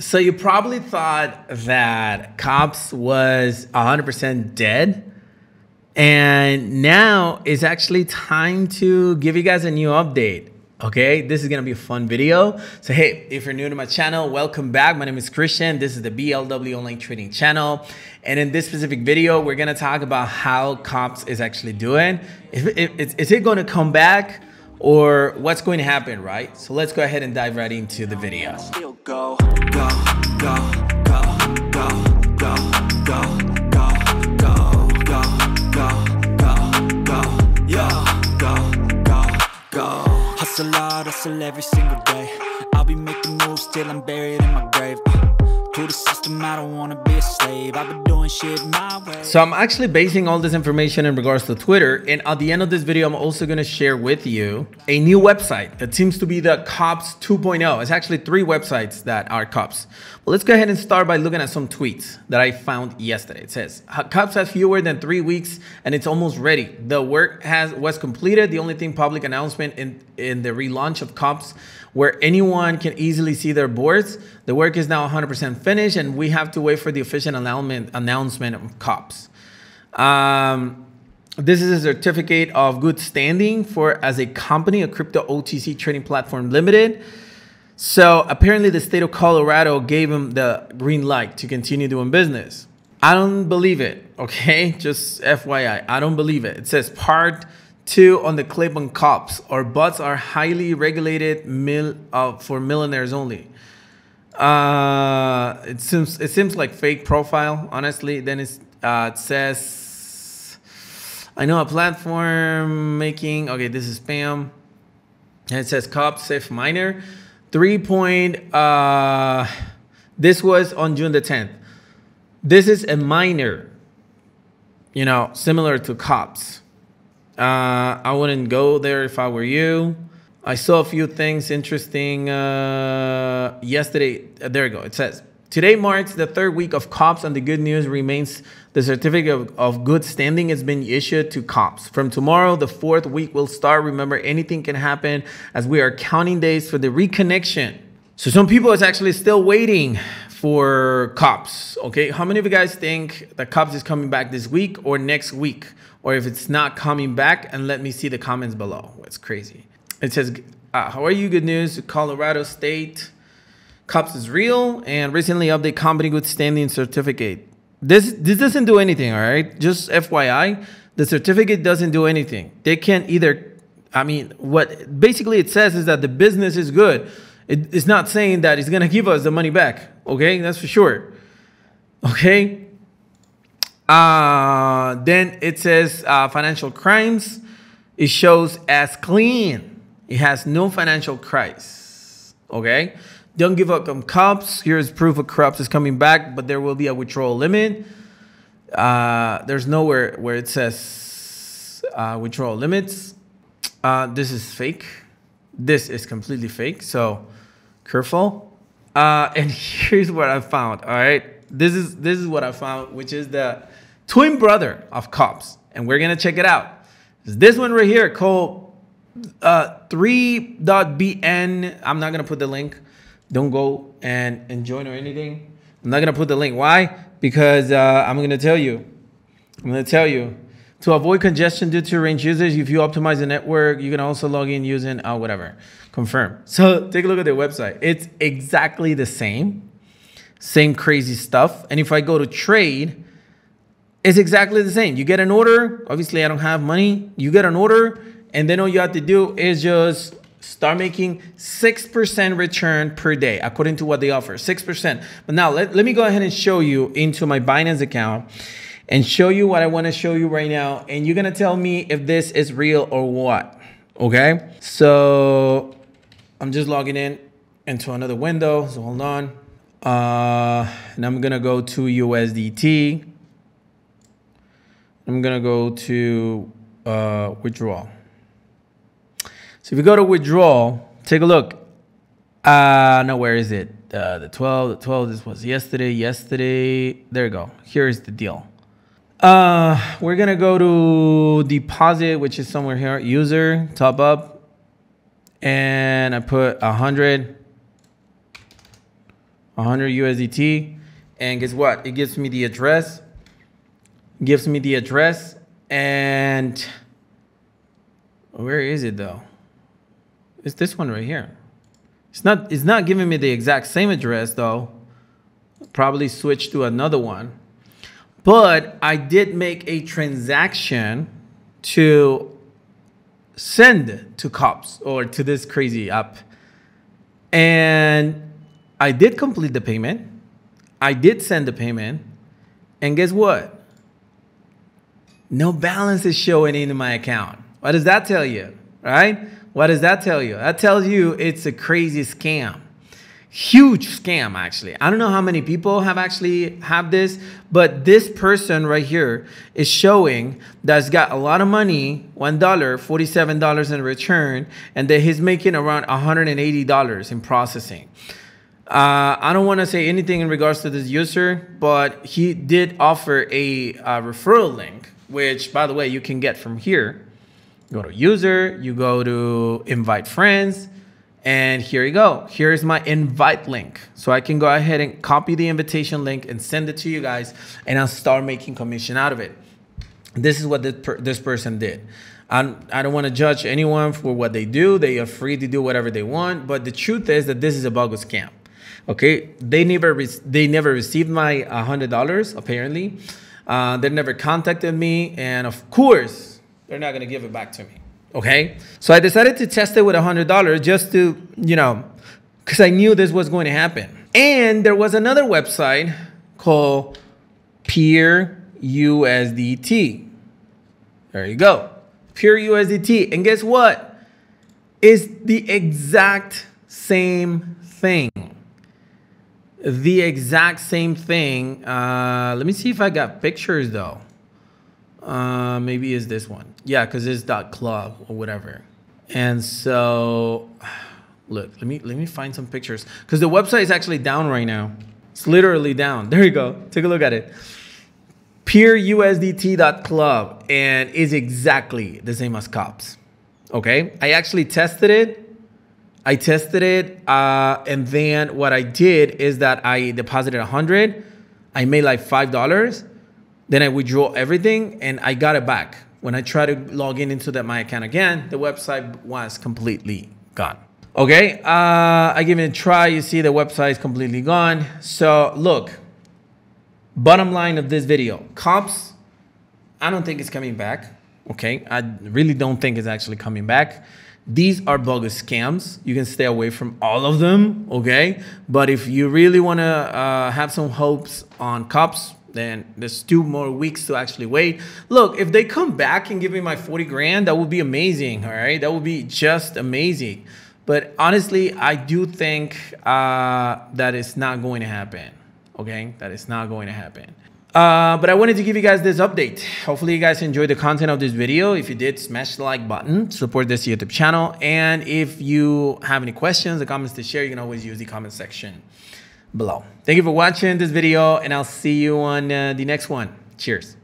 So you probably thought that COTPS was 100% dead, and now it's actually time to give you guys a new update. Okay, this is gonna be a fun video. So hey, if you're new to my channel, welcome back. My name is Christian. This is the BLW Online Trading channel. And in this specific video, we're gonna talk about how COTPS is actually doing. Is it gonna come back, or what's going to happen, right? So let's go ahead and dive right into the video. Hustle hard, hustle every single day. I'll be making moves till I'm buried in my grave. To the system, I don't want to be a slave. I've been doing shit my way. So I'm actually basing all this information in regards to Twitter, and at the end of this video, I'm also going to share with you a new website that seems to be the COTPS 2.0. It's actually three websites that are COTPS. Well, let's go ahead and start by looking at some tweets that I found yesterday. It says COTPS has fewer than 3 weeks and it's almost ready. The work was completed. The only thing public announcement in the relaunch of COTPS, where anyone can easily see their boards. The work is now 100% finished, and we have to wait for the official announcement of COTPS. This is a certificate of good standing for as a company, a crypto OTC trading platform limited. So apparently the state of Colorado gave him the green light to continue doing business. I don't believe it, okay? Just FYI, I don't believe it. It says Part 2 on the clip on COTPS. Our bots are highly regulated for millionaires only. It seems like fake profile, honestly. Then it says, I know a platform making, okay, this is spam. And it says COTPS safe miner. This was on June the 10th. This is a miner, you know, similar to COTPS. I wouldn't go there if I were you. I saw a few things interesting yesterday. There you go. It says, today marks the 3rd week of COTPS, and the good news remains the certificate of good standing has been issued to COTPS. From tomorrow, the 4th week will start. Remember, anything can happen as we are counting days for the reconnection. So some people is actually still waiting for COTPS, okay? How many of you guys think that COTPS is coming back this week or next week? Or if it's not coming back, and let me see the comments below. It's crazy. It says, how are you? Good news, Colorado State. COTPS is real and recently updated company good standing certificate. This doesn't do anything, all right? Just FYI, the certificate doesn't do anything. They can either, I mean, what basically it says is that the business is good. It's not saying that it's going to give us the money back, okay? That's for sure, okay? Then it says financial crimes. It shows as clean. It has no financial crimes. Okay. Don't give up on COTPS. Here's proof of COTPS is coming back, but there will be a withdrawal limit. There's nowhere where it says withdrawal limits. This is fake. This is completely fake. So careful. And here's what I found. All right. This is what I found, which is the twin brother of COTPS, and we're gonna check it out. It's this one right here called 3.bn. I'm not gonna put the link. Don't go and join or anything. I'm not gonna put the link. Why? Because I'm gonna tell you to avoid congestion due to range users. If you optimize the network, you can also log in using whatever. Confirm. So take a look at their website. It's exactly the same. Same crazy stuff. And if I go to trade, it's exactly the same. You get an order. Obviously, I don't have money. You get an order, and then all you have to do is just start making 6% return per day, according to what they offer, 6%. But now let me go ahead and show you into my Binance account and show you what I want to show you right now. And you're going to tell me if this is real or what. Okay. So I'm just logging in into another window. So hold on. And I'm gonna go to USDT. I'm gonna go to withdrawal. So if you go to withdrawal, take a look. No, where is it? The 12, this was yesterday. There you go. Here's the deal. We're gonna go to deposit, which is somewhere here, user, top up, and I put 100. 100 USDT. And guess what? It gives me the address. And where is it though? It's this one right here. It's not giving me the exact same address though. Probably switch to another one. But I did make a transaction to send to COTPS or to this crazy app. And I did complete the payment. I did send the payment. And guess what? No balance is showing in my account. What does that tell you, right? What does that tell you? That tells you it's a crazy scam. Huge scam, actually. I don't know how many people have actually had this, but this person right here is showing that's got a lot of money, $1, $47 in return, and that he's making around $180 in processing. I don't want to say anything in regards to this user, but he did offer a referral link, which, by the way, you can get from here. Go to user, you go to invite friends, and here you go. Here is my invite link. So I can go ahead and copy the invitation link and send it to you guys, and I'll start making commission out of it. This is what this person did. I don't want to judge anyone for what they do. They are free to do whatever they want. But the truth is that this is a bogus scam. Okay, they never received my $100 apparently. They never contacted me, and of course, they're not going to give it back to me, okay? So I decided to test it with $100 just to, you know, because I knew this was going to happen. And there was another website called PeerUSDT. There you go, PeerUSDT. And guess what? It's the exact same thing. The exact same thing. Let me see if I got pictures, though. Maybe is this one. Yeah, because it's .club or whatever. And so look, let me find some pictures, because the website is actually down right now. It's literally down. There you go. Take a look at it. PeerUSDT.club, and is exactly the same as COTPS. Okay, I actually tested it. And then what I did is that I deposited 100. I made like $5. Then I withdraw everything, and I got it back. When I try to log in into my account again, the website was completely gone. Okay, I give it a try. You see the website is completely gone. So look, bottom line of this video, COTPS, I don't think it's coming back. Okay, I really don't think it's actually coming back. These are bogus scams. You can stay away from all of them, okay? But if you really wanna have some hopes on COTPS, then there's 2 more weeks to actually wait. Look, if they come back and give me my 40 grand, that would be amazing, all right? That would be just amazing. But honestly, I do think that it's not going to happen, okay? That it's not going to happen. But I wanted to give you guys this update. Hopefully you guys enjoyed the content of this video. If you did, smash the like button, support this YouTube channel. And if you have any questions or comments to share, you can always use the comment section below. Thank you for watching this video, and I'll see you on the next one. Cheers.